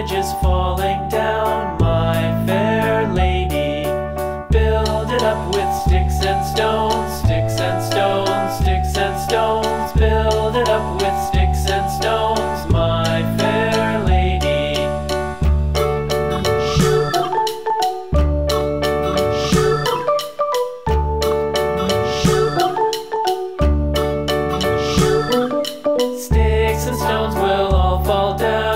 bridge is falling down, my fair lady. Build it up with sticks and stones, sticks and stones, sticks and stones. Build it up with sticks and stones, my fair lady. Sticks and stones will all fall down.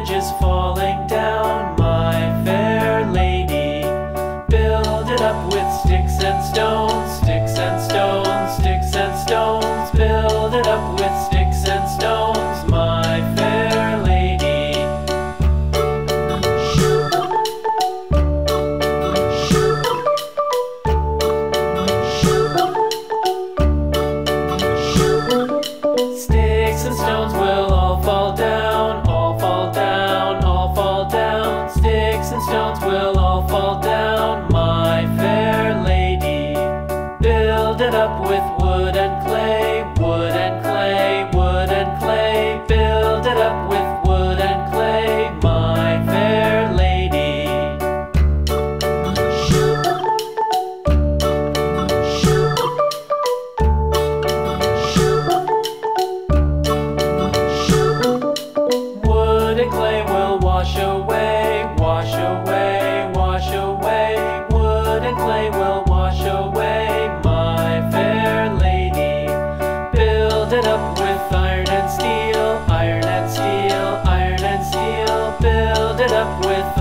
bridge is falling down, my fair lady. Build it up with sticks and stones, sticks and stones, sticks and stones. Build it up with sticks and stones, my fair lady. Sticks and stones will all fall down, all fall down, all fall down. Sticks and stones will all fall down, my fair lady. Build it up with wood and clay, wood and clay, wood and clay. Build it up with wood and clay, my fair lady. Wood and clay will wash away, wash away, wash away. Wood and clay will wash away, my fair lady. Build it up with iron and steel, iron and steel, iron and steel. Build it up with